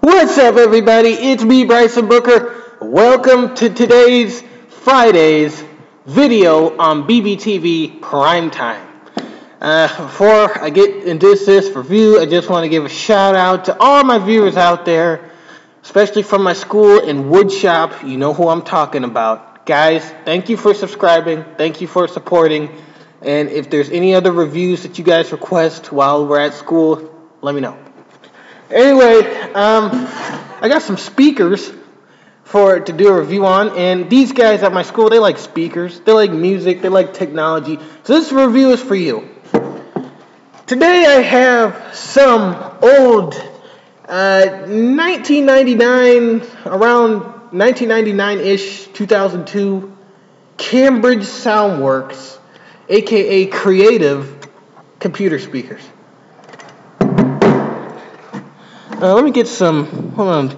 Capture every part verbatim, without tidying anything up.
What's up, everybody? It's me, Bryson Booker. Welcome to today's Friday's video on B B T V Primetime. Uh, before I get into this review, I just want to give a shout out to all my viewers out there, especially from my school and wood shop. You know who I'm talking about. Guys, thank you for subscribing. Thank you for supporting. And if there's any other reviews that you guys request while we're at school, let me know. Anyway, um, I got some speakers for to do a review on, and these guys at my school, they like speakers, they like music, they like technology, so this review is for you. Today I have some old uh, nineteen ninety-nine, around nineteen ninety-nine-ish, two thousand two, Cambridge SoundWorks, aka Creative, computer speakers. Uh, let me get some, hold on,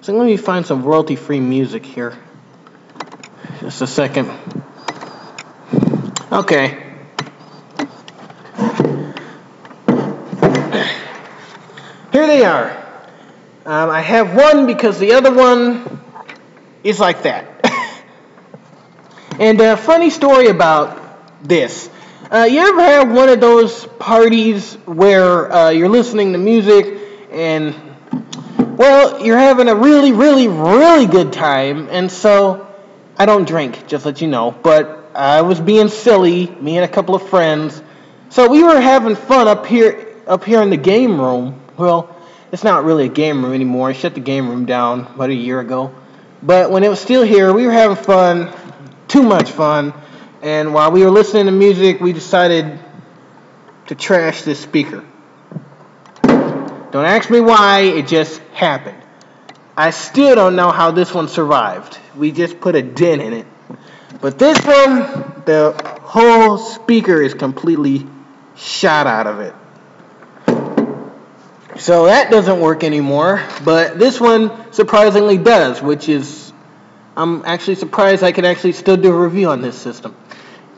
so let me find some royalty-free music here. Just a second. Okay. Here they are. Um, I have one because the other one is like that. And a funny story about this. Uh, you ever have one of those parties where uh, you're listening to music and, well, you're having a really, really, really good time, and so I don't drink, just let you know, but I was being silly, me and a couple of friends, so we were having fun up here, up here in the game room. Well, it's not really a game room anymore. I shut the game room down about a year ago, but when it was still here, we were having fun, too much fun, and while we were listening to music, we decided to trash this speaker. Don't ask me why, it just happened. I still don't know how this one survived. We just put a dent in it. But this one, the whole speaker is completely shot out of it. So that doesn't work anymore, but this one surprisingly does, which is, I'm actually surprised I can actually still do a review on this system.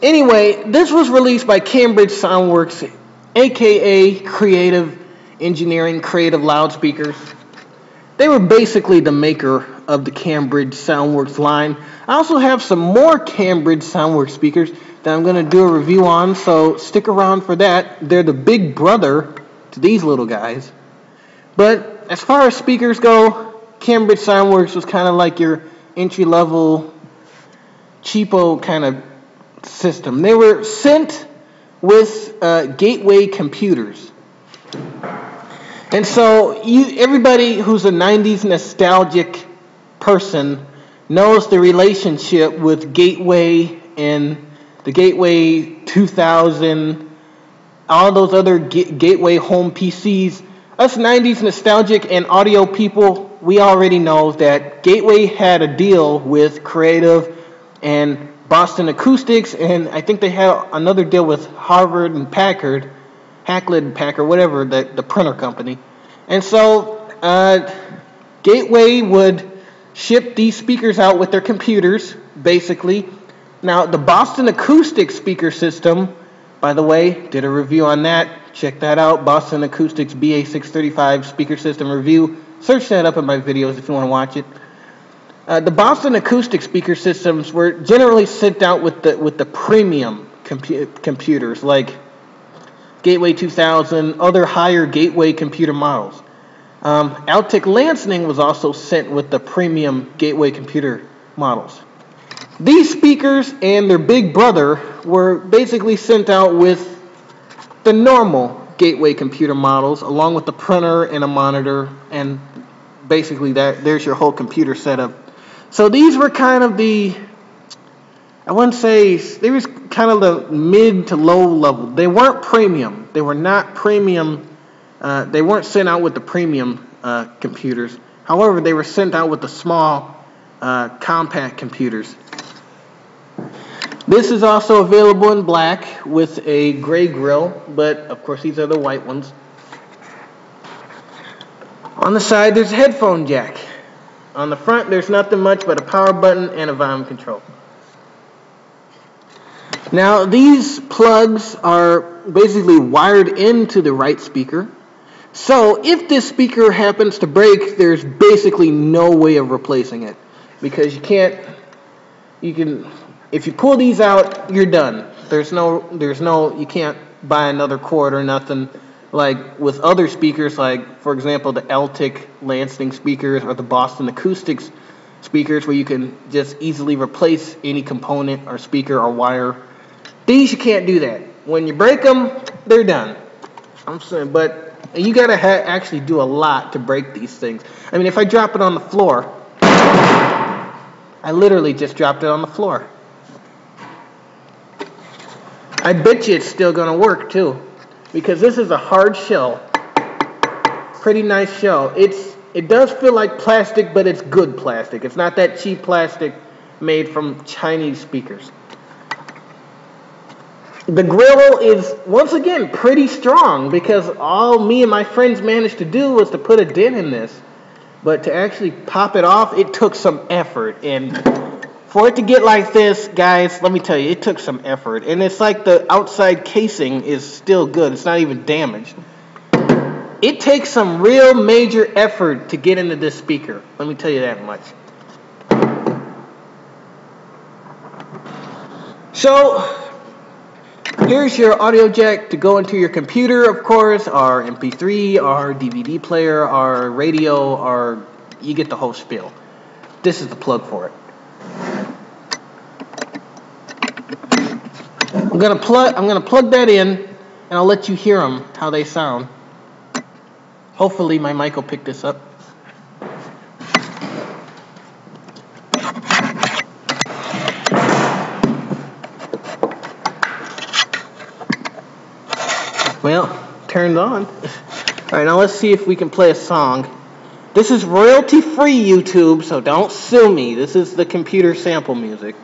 Anyway, this was released by Cambridge SoundWorks, aka Creative Engineering, Creative loudspeakers. They were basically the maker of the Cambridge SoundWorks line. I also have some more Cambridge SoundWorks speakers that I'm going to do a review on, so stick around for that. They're the big brother to these little guys. But as far as speakers go, Cambridge SoundWorks was kind of like your entry-level, cheapo kind of system. They were sent with uh, Gateway computers. And so you, everybody who's a nineties nostalgic person knows the relationship with Gateway and the Gateway two thousand, all those other Gateway home P Cs. Us nineties nostalgic and audio people, we already know that Gateway had a deal with Creative and Boston Acoustics, and I think they had another deal with Hewlett and Packard. Hewlett and Packard, whatever, the, the printer company. And so uh, Gateway would ship these speakers out with their computers, basically. Now, the Boston Acoustics speaker system, by the way, did a review on that. Check that out, Boston Acoustics B A six thirty-five speaker system review. Search that up in my videos if you want to watch it. Uh, the Boston Acoustics speaker systems were generally sent out with the, with the premium compu computers, like Gateway two thousand, other higher Gateway computer models. Um, Altec Lansing was also sent with the premium Gateway computer models. These speakers and their big brother were basically sent out with the normal Gateway computer models, along with the printer and a monitor, and basically that there's your whole computer setup. So these were kind of the, I wouldn't say, they were kind of the mid to low level. They weren't premium. They were not premium. Uh, they weren't sent out with the premium uh, computers. However, they were sent out with the small, uh, compact computers. This is also available in black with a gray grill, but of course these are the white ones. On the side, there's a headphone jack. On the front, there's nothing much but a power button and a volume control. Now, these plugs are basically wired into the right speaker. So if this speaker happens to break, there's basically no way of replacing it, because you can't, you can, if you pull these out, you're done. There's no, there's no, you can't buy another cord or nothing. Like with other speakers, like for example the Altec Lansing speakers or the Boston Acoustics speakers, where you can just easily replace any component or speaker or wire. These you can't do that. When you break them, they're done. I'm saying, but you gotta ha actually do a lot to break these things. I mean, if I drop it on the floor, I literally just dropped it on the floor. I bet you it's still gonna work too, because this is a hard shell, pretty nice shell. It's it does feel like plastic, but it's good plastic. It's not that cheap plastic made from Chinese speakers. The grill is, once again, pretty strong, because all me and my friends managed to do was to put a dent in this. But to actually pop it off, it took some effort. And for it to get like this, guys, let me tell you, it took some effort. And it's like the outside casing is still good. It's not even damaged. It takes some real major effort to get into this speaker. Let me tell you that much. So here's your audio jack to go into your computer, of course, our M P three, our D V D player, our radio, our, you get the whole spiel. This is the plug for it. I'm gonna plug I'm gonna plug that in, and I'll let you hear them, how they sound. Hopefully my mic will pick this up. Well, turned on. Alright, now let's see if we can play a song. This is royalty free, YouTube, so don't sue me. This is the computer sample music.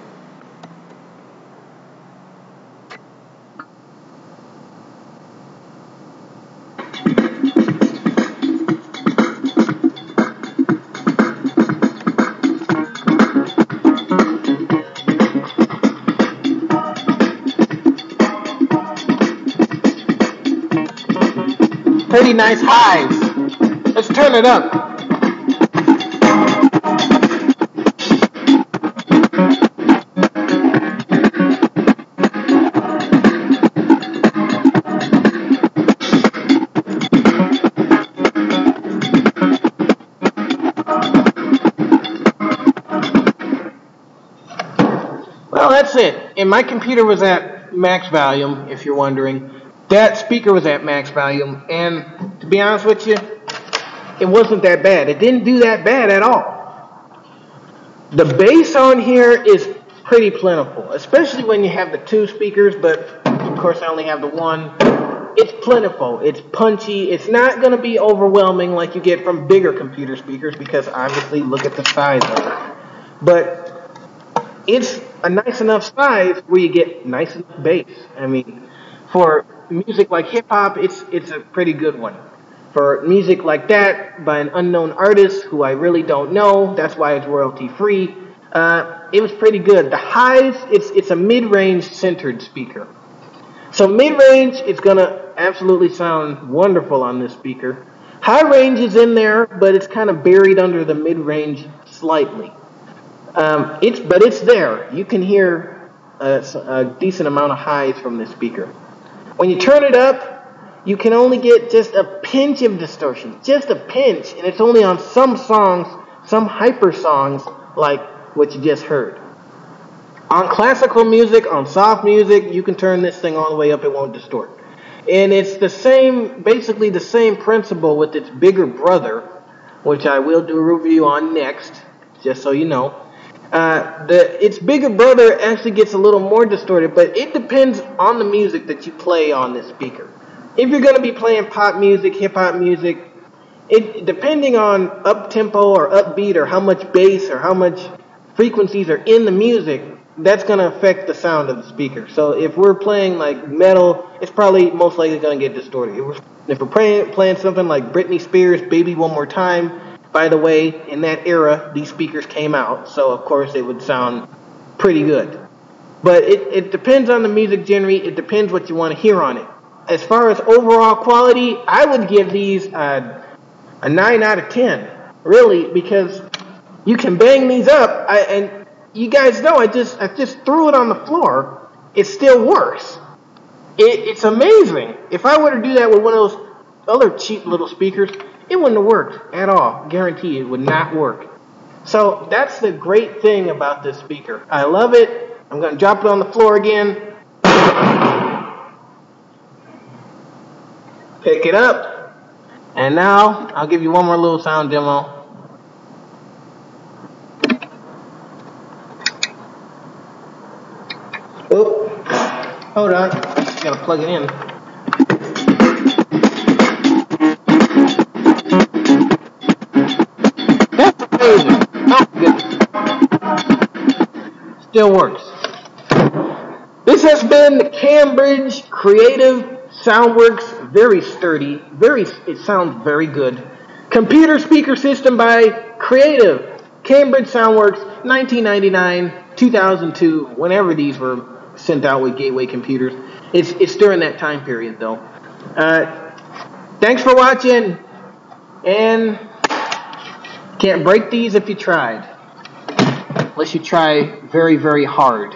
Pretty nice highs. Let's turn it up. Well, that's it. And my computer was at max volume, if you're wondering. That speaker was at max volume, and to be honest with you, it wasn't that bad. It didn't do that bad at all. The bass on here is pretty plentiful, especially when you have the two speakers, but of course I only have the one. It's plentiful, it's punchy, it's not going to be overwhelming like you get from bigger computer speakers, because obviously look at the size of it. But it's a nice enough size where you get nice enough bass. I mean, for music like hip-hop, it's it's a pretty good one. For music like that by an unknown artist who I really don't know, that's why it's royalty free, uh, it was pretty good. The highs, it's it's a mid-range centered speaker, so mid-range it's gonna absolutely sound wonderful on this speaker. High range is in there, but it's kind of buried under the mid-range slightly. Um, it's but it's there. You can hear a, a decent amount of highs from this speaker. When you turn it up, you can only get just a pinch of distortion, just a pinch, and it's only on some songs, some hyper songs, like what you just heard. On classical music, on soft music, you can turn this thing all the way up, it won't distort. And it's the same, basically the same principle with its bigger brother, which I will do a review on next, just so you know. Uh, the, its bigger brother actually gets a little more distorted, but it depends on the music that you play on this speaker. If you're going to be playing pop music, hip-hop music, it, depending on up-tempo or upbeat or how much bass or how much frequencies are in the music, that's going to affect the sound of the speaker. So if we're playing like metal, it's probably most likely going to get distorted. If we're, if we're playing, playing something like Britney Spears' Baby One More Time. By the way, in that era, these speakers came out, so of course they would sound pretty good. But it, it depends on the music genre, it depends what you want to hear on it. as far as overall quality, I would give these a, a nine out of ten, really, because you can bang these up. I, and you guys know I just I just threw it on the floor. It still works. It, it's amazing. If I were to do that with one of those other cheap little speakers, it wouldn't have worked at all. Guarantee it would not work. So that's the great thing about this speaker. I love it. I'm going to drop it on the floor again. Pick it up. And now I'll give you one more little sound demo. Oop. Hold on. Just got to plug it in. Still works. This has been the Cambridge Creative SoundWorks very sturdy, very it sounds very good. Computer speaker system by Creative, Cambridge SoundWorks, nineteen ninety-nine, two thousand two, whenever these were sent out with Gateway computers. It's it's during that time period though. Uh, thanks for watching, and can't break these if you tried. Unless you try very, very hard.